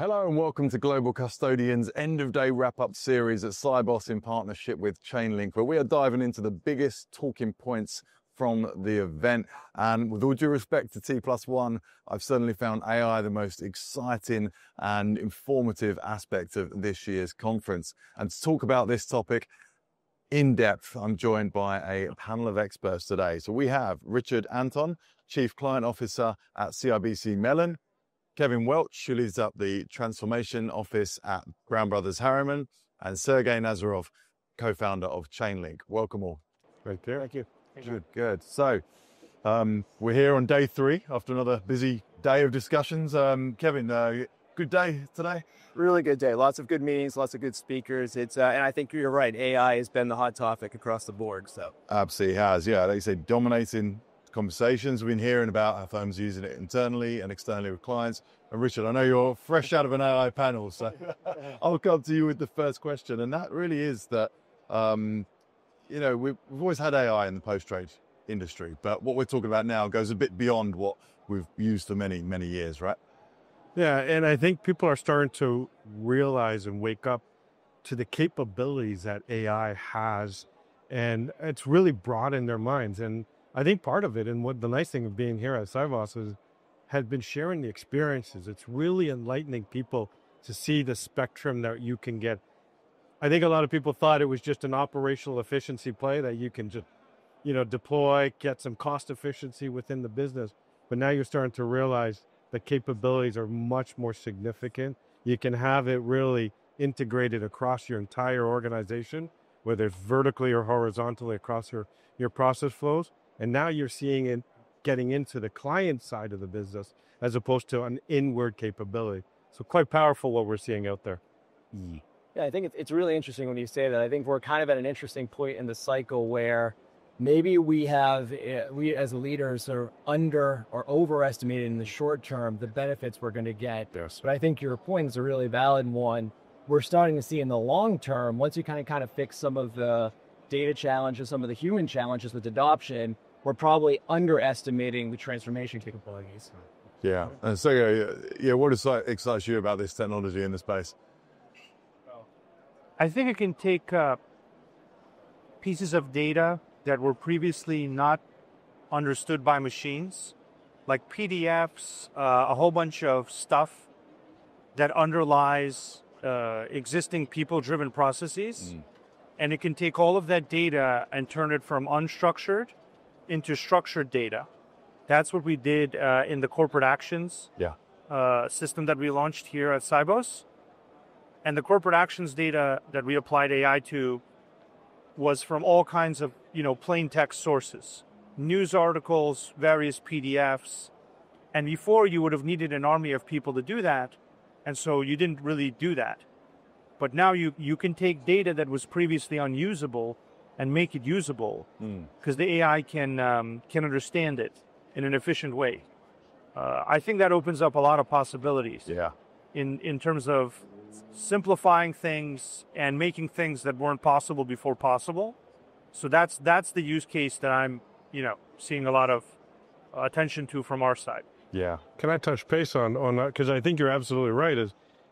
Hello and welcome to Global Custodian's end-of-day wrap-up series at Sibos in partnership with Chainlink, where we are diving into the biggest talking points from the event. And with all due respect to T+1, I've certainly found AI the most exciting and informative aspect of this year's conference. And to talk about this topic in depth, I'm joined by a panel of experts today. So we have Richard Anton, Chief Client Officer at CIBC Mellon, Kevin Welch, who leads up the Transformation Office at Ground Brothers Harriman, and Sergey Nazarov, co-founder of Chainlink. Welcome all. Great there. Thank you. Good, good. So we're here on day three after another busy day of discussions. Kevin, good day today? Really good day. Lots of good meetings, lots of good speakers. And I think you're right, AI has been the hot topic across the board. So absolutely has, yeah. Like you say, dominating conversations. We've been hearing about our firms using it internally and externally with clients. And Richard, I know you're fresh out of an AI panel, so I'll come to you with the first question. And that really is that, you know, we've always had AI in the post-trade industry, but what we're talking about now goes a bit beyond what we've used for many, many years, right? Yeah, and I think people are starting to realize and wake up to the capabilities that AI has, and it's really broadened their minds. And I think part of it, and what the nice thing of being here at Sibos is, has been sharing the experiences. It's really enlightening people to see the spectrum that you can get. I think a lot of people thought it was just an operational efficiency play that you can just, you know, deploy, get some cost efficiency within the business. But now you're starting to realize the capabilities are much more significant. You can have it really integrated across your entire organization, whether it's vertically or horizontally across your process flows. And now you're seeing it getting into the client side of the business as opposed to an inward capability. So quite powerful what we're seeing out there. Yeah, I think it's really interesting when you say that. I think we're kind of at an interesting point in the cycle where maybe we as leaders are under or overestimated in the short term, the benefits we're going to get. Yes. But I think your point is a really valid one. We're starting to see in the long term, once you kind of fix some of the data challenges, some of the human challenges with adoption, we're probably underestimating the transformation capabilities. Yeah, and so yeah, what excites you about this technology in the space? I think it can take pieces of data that were previously not understood by machines, like PDFs, a whole bunch of stuff that underlies existing people-driven processes. And it can take all of that data and turn it from unstructured into structured data. That's what we did in the corporate actions system that we launched here at Sibos. And the corporate actions data that we applied AI to was from all kinds of, you know, plain text sources, news articles, various PDFs. And before, you would have needed an army of people to do that. And so you didn't really do that. But now you can take data that was previously unusable and make it usable because the AI can understand it in an efficient way. I think that opens up a lot of possibilities in terms of simplifying things and making things that weren't possible before possible. So that's the use case that I'm, you know, seeing a lot of attention to from our side. Yeah. Can I touch base on that? Because I think you're absolutely right,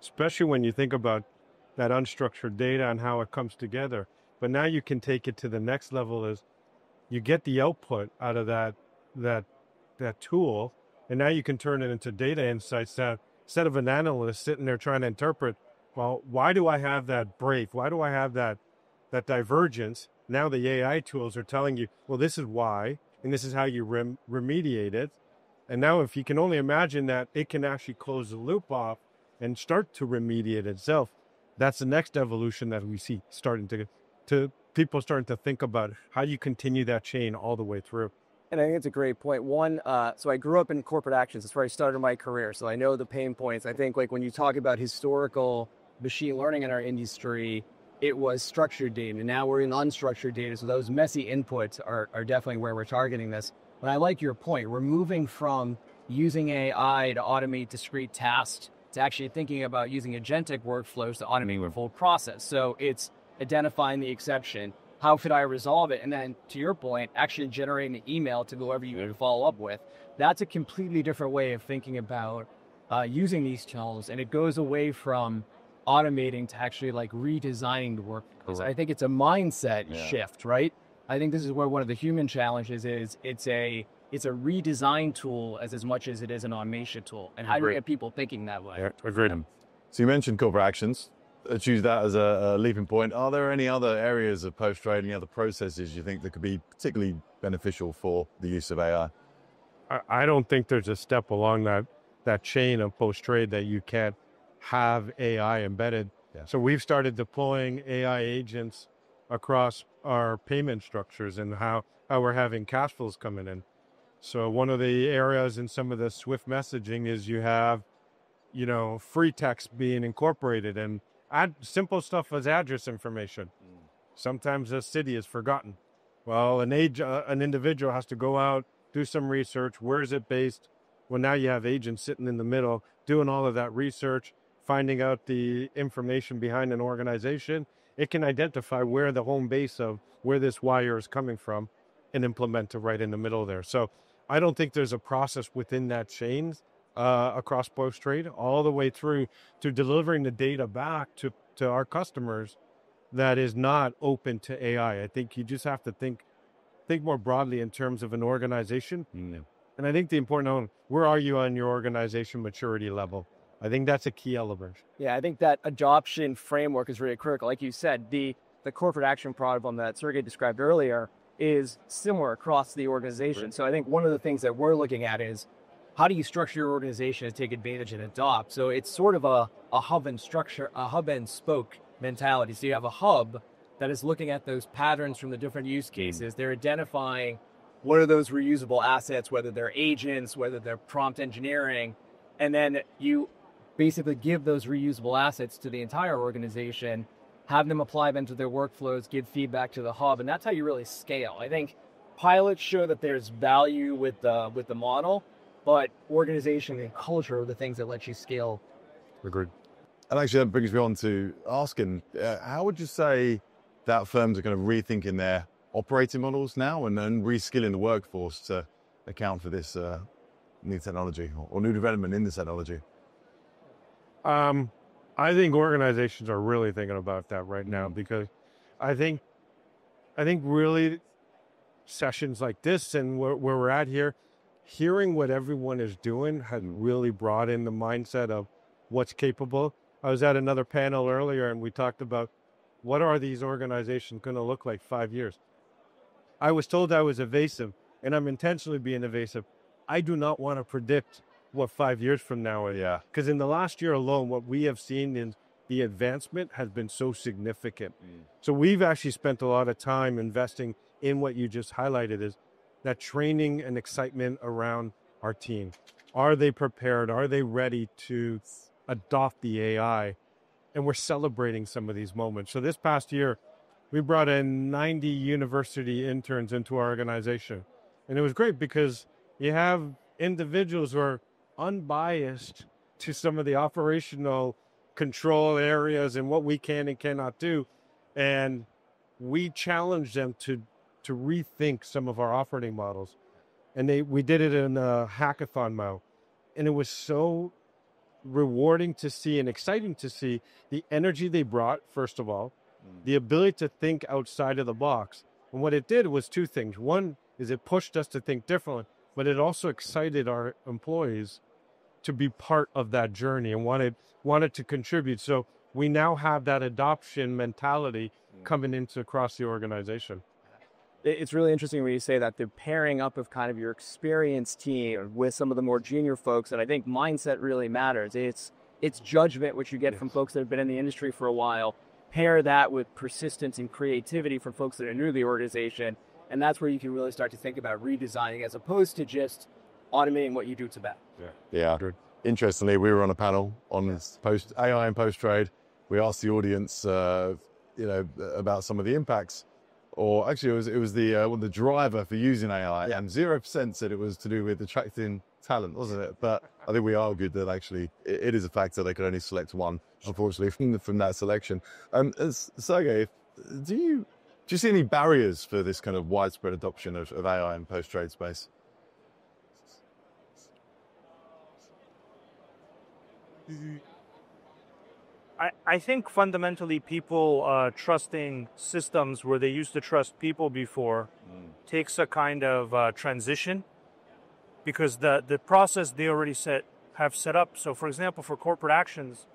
especially when you think about that unstructured data and how it comes together. But now you can take it to the next level is you get the output out of that tool, and now you can turn it into data insights that instead of an analyst sitting there trying to interpret, well, why do I have that break? Why do I have that divergence? Now the AI tools are telling you, well, this is why, and this is how you remediate it. And now if you can only imagine that it can actually close the loop off and start to remediate itself, that's the next evolution that we see starting to people starting to think about how you continue that chain all the way through. And I think it's a great point. One, so I grew up in corporate actions. That's where I started my career. So I know the pain points. I think like when you talk about historical machine learning in our industry, it was structured data. And now we're in unstructured data. So those messy inputs are definitely where we're targeting this. But I like your point. We're moving from using AI to automate discrete tasks to actually thinking about using agentic workflows to automate the full process. So it's identifying the exception. How could I resolve it? And then, to your point, actually generating an email to whoever you need to follow up with. That's a completely different way of thinking about using these channels, and it goes away from automating to actually like redesigning the workplace. I think it's a mindset shift, right? I think this is where one of the human challenges is. It's a redesign tool as much as it is an automation tool. And how do you get people thinking that way? Agreed. So you mentioned corporate actions. Let's use that as a leaping point. Are there any other areas of post-trade, any other processes you think that could be particularly beneficial for the use of AI? I don't think there's a step along that chain of post-trade that you can't have AI embedded. Yeah. So we've started deploying AI agents across our payment structures and how we're having cash flows coming in. So one of the areas in some of the Swift messaging is you have, you know, free text being incorporated and simple stuff as address information. Sometimes a city is forgotten. Well, an individual has to go out, do some research. Where is it based? Well, now you have agents sitting in the middle, doing all of that research, finding out the information behind an organization. It can identify where the home base of where this wire is coming from and implement it right in the middle there. So I don't think there's a process within that chain across post-trade all the way through to delivering the data back to our customers that is not open to AI. I think you just have to think more broadly in terms of an organization. And I think the important element, where are you on your organization maturity level? I think that's a key element. Yeah, I think that adoption framework is really critical. Like you said, the corporate action problem that Sergey described earlier is similar across the organization. So I think one of the things that we're looking at is, how do you structure your organization to take advantage and adopt? So it's sort of a hub and structure, a hub and spoke mentality. So you have a hub that is looking at those patterns from the different use cases. They're identifying what are those reusable assets, whether they're agents, whether they're prompt engineering, and then you basically give those reusable assets to the entire organization, have them apply them to their workflows, give feedback to the hub, and that's how you really scale. I think pilots show that there's value with the model, but organization and culture are the things that let you scale. Agreed. And actually that brings me on to asking, how would you say that firms are kind of rethinking their operating models now and reskilling the workforce to account for this new technology or new development in the technology? I think organizations are really thinking about that right now because I think really sessions like this and where we're at here, hearing what everyone is doing has really brought in the mindset of what's capable. I was at another panel earlier and we talked about what are these organizations going to look like 5 years. I was told I was evasive, and I'm intentionally being evasive. I do not want to predict what 5 years from now is. Yeah. Because in the last year alone, what we have seen in the advancement has been so significant. So we've actually spent a lot of time investing in what you just highlighted is that training and excitement around our team. Are they prepared? Are they ready to adopt the AI? And we're celebrating some of these moments. So this past year, we brought in 90 university interns into our organization. And it was great because you have individuals who are unbiased to some of the operational control areas and what we can and cannot do. And we challenge them to rethink some of our operating models. And we did it in a hackathon mode. And it was so rewarding to see and exciting to see the energy they brought, first of all, the ability to think outside of the box. And what it did was two things. One is it pushed us to think differently, but it also excited our employees to be part of that journey and wanted to contribute. So we now have that adoption mentality coming into across the organization. It's really interesting when you say that the pairing up of kind of your experienced team with some of the more junior folks, and I think mindset really matters. It's judgment, which you get from folks that have been in the industry for a while. Pair that with persistence and creativity from folks that are new to the organization, and that's where you can really start to think about redesigning as opposed to just automating what you do to that. Yeah. Interestingly, we were on a panel on post AI and post-trade. We asked the audience, about some of the impacts. Or actually, it was the driver for using AI, and 0% said it was to do with attracting talent, wasn't it? But I think we argued that actually it is a factor. They could only select one, unfortunately, from that selection. Sergey, do you see any barriers for this kind of widespread adoption of AI in post-trade space? I think fundamentally people trusting systems where they used to trust people before takes a kind of transition, because the process they already have set up. So for example, for corporate actions,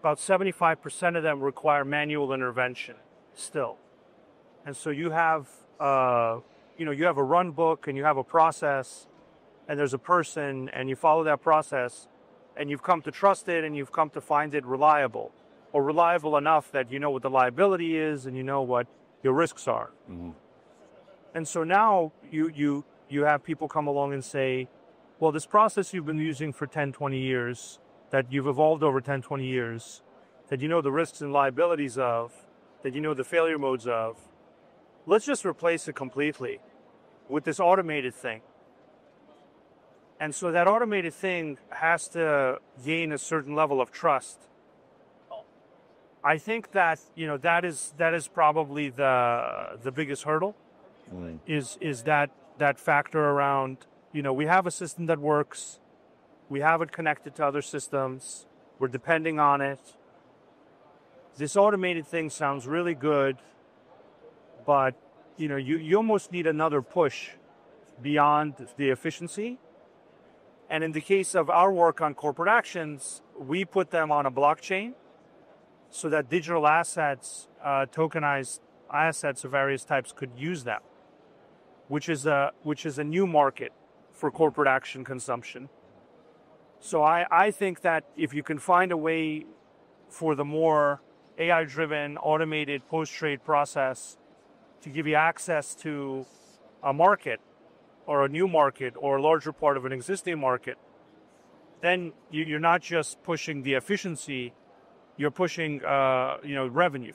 about 75% of them require manual intervention still. And so you have, you have a run book and you have a process and there's a person and you follow that process and you've come to trust it and you've come to find it reliable, or reliable enough that you know what the liability is and you know what your risks are. Mm-hmm. And so now you have people come along and say, well, this process you've been using for 10, 20 years, that you've evolved over 10, 20 years, that you know the risks and liabilities of, that you know the failure modes of, let's just replace it completely with this automated thing. And so that automated thing has to gain a certain level of trust. I think that, that is probably the biggest hurdle, is that factor around, we have a system that works, we have it connected to other systems, we're depending on it. This automated thing sounds really good, but you almost need another push beyond the efficiency. And in the case of our work on corporate actions, we put them on a blockchain so that digital assets, tokenized assets of various types, could use them, which is a new market for corporate action consumption. So I think that if you can find a way for the more AI-driven, automated post-trade process to give you access to a market, or a new market, or a larger part of an existing market, then you're not just pushing the efficiency, you're pushing revenue,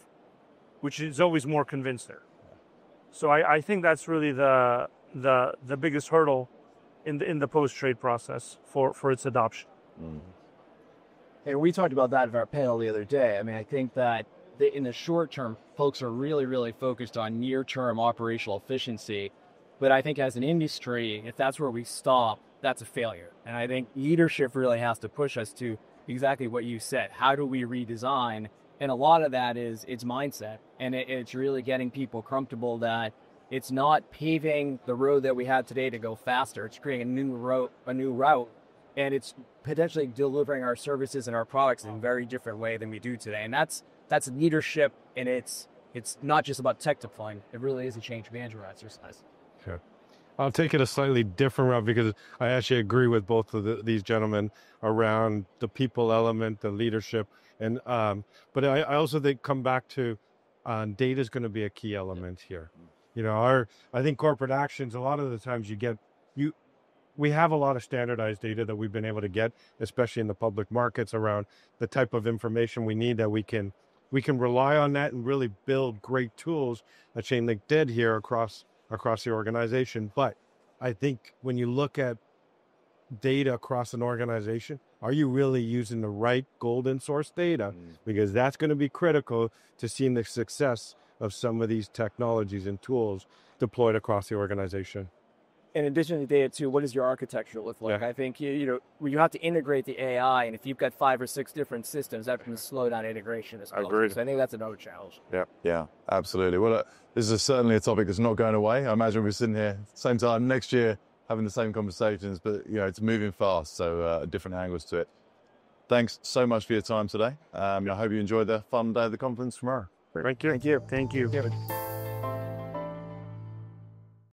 which is always more convincing. So I think that's really the biggest hurdle in the post-trade process for its adoption. Mm-hmm. Hey, we talked about that at our panel the other day. I mean, I think that in the short term, folks are really, really focused on near-term operational efficiency. But I think as an industry, if that's where we stop, that's a failure. And I think leadership really has to push us to exactly what you said. How do we redesign? And a lot of that is it's mindset. And it's really getting people comfortable that it's not paving the road that we have today to go faster. It's creating a new route. And it's potentially delivering our services and our products in a very different way than we do today. And that's leadership. And it's not just about tech deployment. It really is a change management exercise. Sure. I'll take it a slightly different route, because I actually agree with both of these gentlemen around the people element, the leadership, and but I also think come back to data is going to be a key element here. I think corporate actions, a lot of the times we have a lot of standardized data that we've been able to get, especially in the public markets, around the type of information we need, that we can rely on that and really build great tools that Chainlink did here across the organization. But I think when you look at data across an organization, are you really using the right golden source data? Because that's going to be critical to seeing the success of some of these technologies and tools deployed across the organization. In addition to data too, what does your architecture look like? Yeah. I think you have to integrate the AI, and if you've got 5 or 6 different systems, that's going to slow down integration as well. Agreed. So I think that's another challenge. Yeah, absolutely. Well, this is certainly a topic that's not going away. I imagine we're sitting here at the same time next year having the same conversations, but it's moving fast, so different angles to it. Thanks so much for your time today. I hope you enjoyed the fun day of the conference tomorrow. Thank you. Thank you. Thank you.